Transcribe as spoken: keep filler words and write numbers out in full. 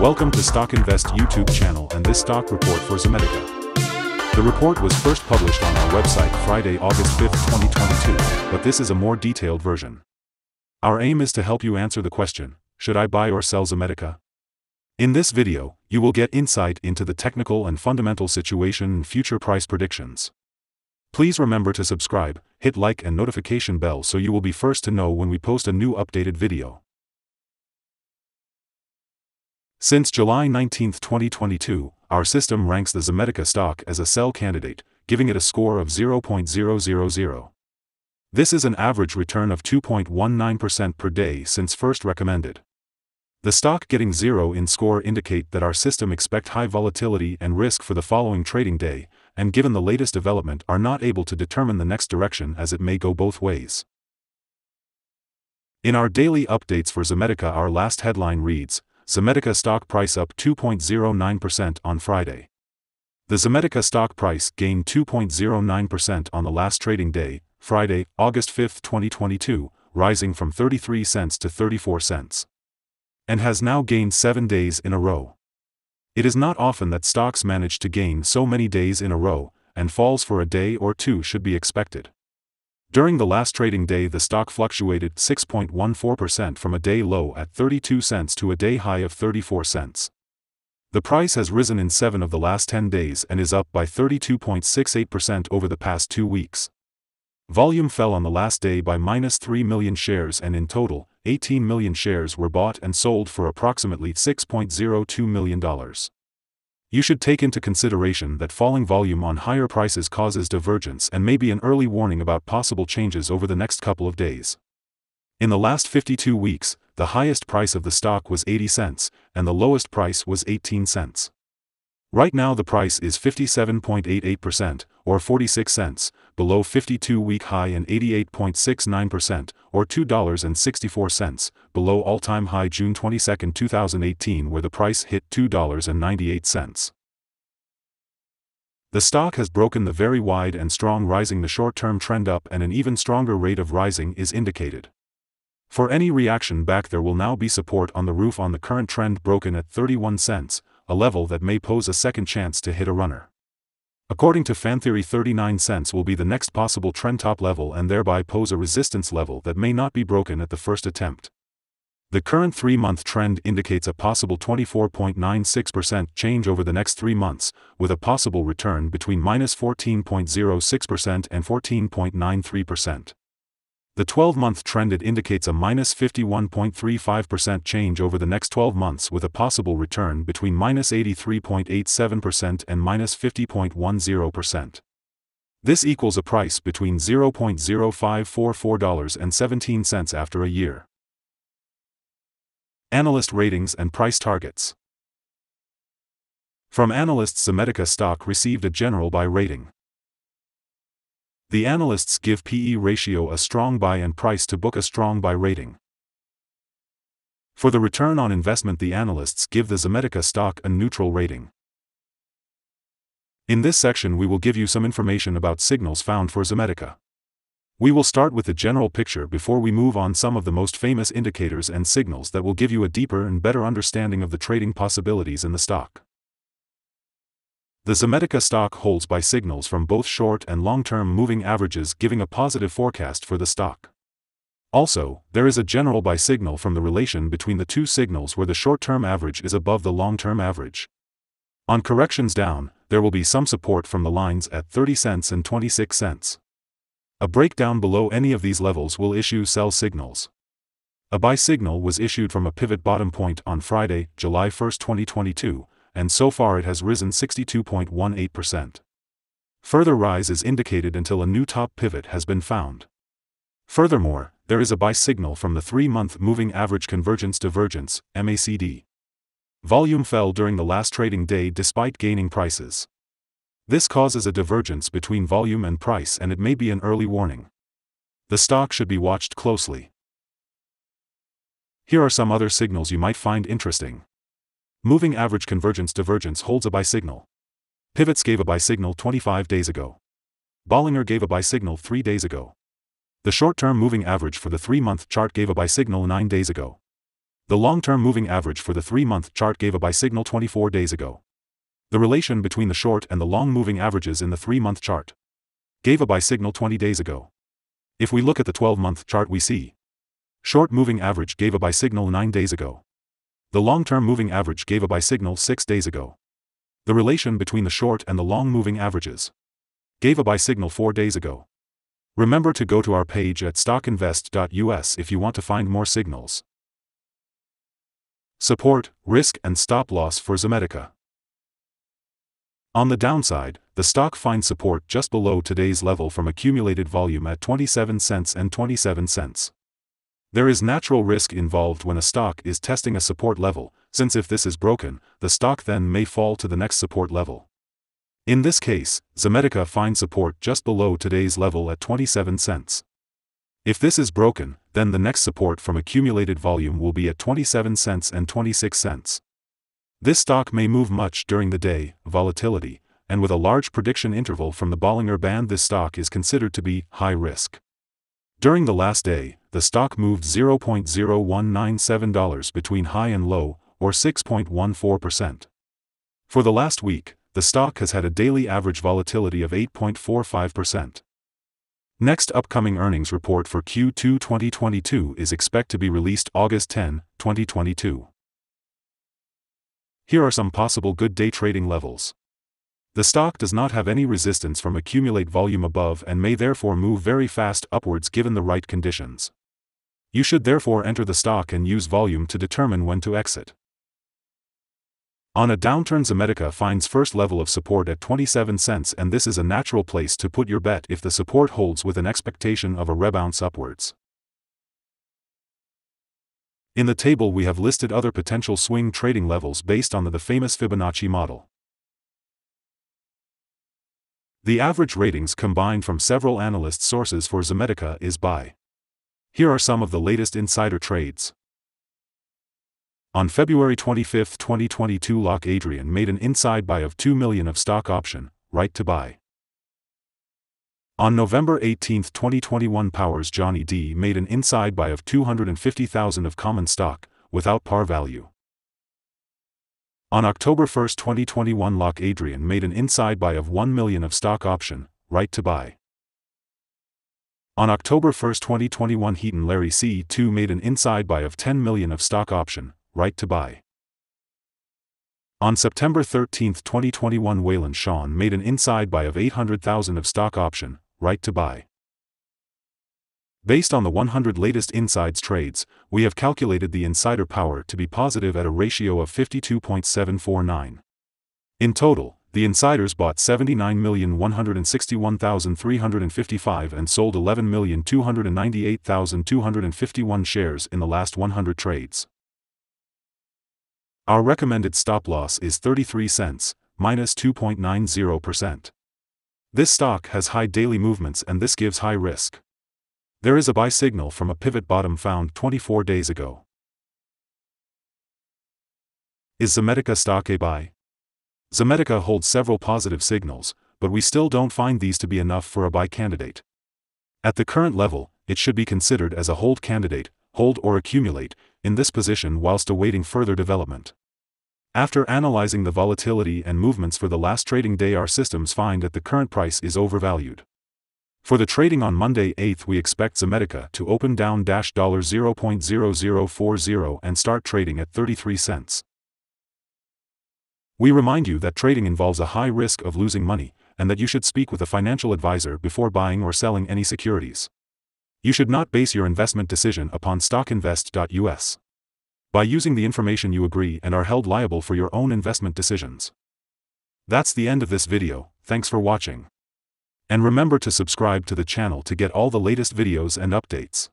Welcome to Stock Invest YouTube channel and this stock report for Zomedica. The report was first published on our website Friday, August fifth twenty twenty-two, but this is a more detailed version. Our aim is to help you answer the question, should I buy or sell Zomedica? In this video, you will get insight into the technical and fundamental situation and future price predictions. Please remember to subscribe, hit like and notification bell so you will be first to know when we post a new updated video. Since July nineteenth twenty twenty-two, our system ranks the Zomedica stock as a sell candidate, giving it a score of zero point zero zero zero. This is an average return of two point one nine percent per day since first recommended. The stock getting zero in score indicate that our system expect high volatility and risk for the following trading day, and given the latest development are not able to determine the next direction as it may go both ways. In our daily updates for Zomedica, our last headline reads, Zomedica stock price up two point zero nine percent on Friday. The Zomedica stock price gained two point zero nine percent on the last trading day, Friday, August fifth twenty twenty-two, rising from thirty-three cents to thirty-four cents. And has now gained seven days in a row. It is not often that stocks manage to gain so many days in a row, and falls for a day or two should be expected. During the last trading day the stock fluctuated six point one four percent from a day low at thirty-two cents to a day high of thirty-four cents. The price has risen in seven of the last ten days and is up by thirty-two point six eight percent over the past two weeks. Volume fell on the last day by minus three million shares and in total, eighteen million shares were bought and sold for approximately six point zero two million dollars. You should take into consideration that falling volume on higher prices causes divergence and may be an early warning about possible changes over the next couple of days. In the last fifty-two weeks, the highest price of the stock was eighty cents, and the lowest price was eighteen cents. Right now the price is fifty-seven point eight eight percent, or forty-six cents, below fifty-two week high and eighty-eight point six nine percent, or two dollars and sixty-four cents, below all-time high June twenty-second two thousand eighteen where the price hit two dollars and ninety-eight cents. The stock has broken the very wide and strong rising the short-term trend up and an even stronger rate of rising is indicated. For any reaction back there will now be support on the roof on the current trend broken at thirty-one cents, a level that may pose a second chance to hit a runner. According to Fan Theory, thirty-nine cents will be the next possible trend top level and thereby pose a resistance level that may not be broken at the first attempt. The current three-month trend indicates a possible twenty-four point nine six percent change over the next three months, with a possible return between minus fourteen point zero six percent and fourteen point nine three percent. The twelve-month trend it indicates a minus fifty-one point three five percent change over the next twelve months with a possible return between minus eighty-three point eight seven percent and minus fifty point one zero percent. This equals a price between zero point zero five four four and seventeen cents after a year. Analyst ratings and price targets. From analysts, Zomedica stock received a general buy rating. The analysts give P E ratio a strong buy and price to book a strong buy rating. For the return on investment, the analysts give the Zomedica stock a neutral rating. In this section we will give you some information about signals found for Zomedica. We will start with the general picture before we move on some of the most famous indicators and signals that will give you a deeper and better understanding of the trading possibilities in the stock. The Zomedica stock holds by signals from both short and long-term moving averages giving a positive forecast for the stock. Also, there is a general buy signal from the relation between the two signals where the short-term average is above the long-term average. On corrections down, there will be some support from the lines at thirty cents and twenty-six cents. A breakdown below any of these levels will issue sell signals. A buy signal was issued from a pivot bottom point on Friday, July first twenty twenty-two, and so far it has risen sixty-two point one eight percent. Further rise is indicated until a new top pivot has been found. Furthermore, there is a buy signal from the three-month moving average convergence divergence, M A C D. Volume fell during the last trading day despite gaining prices. This causes a divergence between volume and price and it may be an early warning. The stock should be watched closely. Here are some other signals you might find interesting. Moving average convergence divergence holds a buy signal. Pivots gave a buy signal twenty-five days ago. Bollinger gave a buy signal three days ago. The short-term moving average for the three-month chart gave a buy signal nine days ago. The long-term moving average for the three-month chart gave a buy signal twenty-four days ago. The relation between the short and the long moving averages in the three-month chart gave a buy signal twenty days ago. If we look at the twelve-month chart, we see short moving average gave a buy signal nine days ago. The long-term moving average gave a buy signal six days ago. The relation between the short and the long moving averages gave a buy signal four days ago. Remember to go to our page at stock invest dot U S if you want to find more signals. Support, risk and stop loss for Zomedica. On the downside, the stock finds support just below today's level from accumulated volume at twenty-seven cents and twenty-seven cents. There is natural risk involved when a stock is testing a support level, since if this is broken, the stock then may fall to the next support level. In this case, Zomedica finds support just below today's level at twenty-seven cents. If this is broken, then the next support from accumulated volume will be at twenty-seven cents and twenty-six cents. This stock may move much during the day, volatility, and with a large prediction interval from the Bollinger Band, this stock is considered to be high risk. During the last day, the stock moved zero point zero one nine seven dollars between high and low, or six point one four percent. For the last week, the stock has had a daily average volatility of eight point four five percent. Next upcoming earnings report for Q two twenty twenty-two is expected to be released August tenth, twenty twenty-two. Here are some possible good day trading levels. The stock does not have any resistance from accumulate volume above and may therefore move very fast upwards given the right conditions. You should therefore enter the stock and use volume to determine when to exit. On a downturn, Zomedica finds first level of support at twenty-seven cents, and this is a natural place to put your bet if the support holds with an expectation of a rebound upwards. In the table we have listed other potential swing trading levels based on the, the famous Fibonacci model. The average ratings combined from several analyst sources for Zomedica is buy. Here are some of the latest insider trades. On February twenty-fifth, twenty twenty-two, Locke Adrian made an inside buy of two million of stock option, right to buy. On November eighteenth, twenty twenty-one, Powers Johnny D made an inside buy of two hundred fifty thousand of common stock, without par value. On October first, twenty twenty-one, Locke Adrian made an inside buy of one million of stock option, right to buy. On October first, twenty twenty-one, Heaton Larry C two made an inside buy of ten million of stock option, right to buy. On September thirteenth, twenty twenty-one, Whelan Sean made an inside buy of eight hundred thousand of stock option, right to buy. Based on the one hundred latest insides trades, we have calculated the insider power to be positive at a ratio of fifty-two point seven four nine. In total, the insiders bought seventy-nine million one hundred sixty-one thousand three hundred fifty-five and sold eleven million two hundred ninety-eight thousand two hundred fifty-one shares in the last one hundred trades. Our recommended stop loss is thirty-three cents, minus two point nine zero percent. This stock has high daily movements and this gives high risk. There is a buy signal from a pivot bottom found twenty-four days ago. Is Zomedica stock a buy? Zomedica holds several positive signals, but we still don't find these to be enough for a buy candidate. At the current level, it should be considered as a hold candidate, hold or accumulate, in this position whilst awaiting further development. After analyzing the volatility and movements for the last trading day, our systems find that the current price is overvalued. For the trading on Monday the eighth, we expect Zomedica to open down zero point zero zero four zero and start trading at thirty-three cents. We remind you that trading involves a high risk of losing money, and that you should speak with a financial advisor before buying or selling any securities. You should not base your investment decision upon stock invest dot U S. By using the information, you agree and are held liable for your own investment decisions. That's the end of this video. Thanks for watching. And remember to subscribe to the channel to get all the latest videos and updates.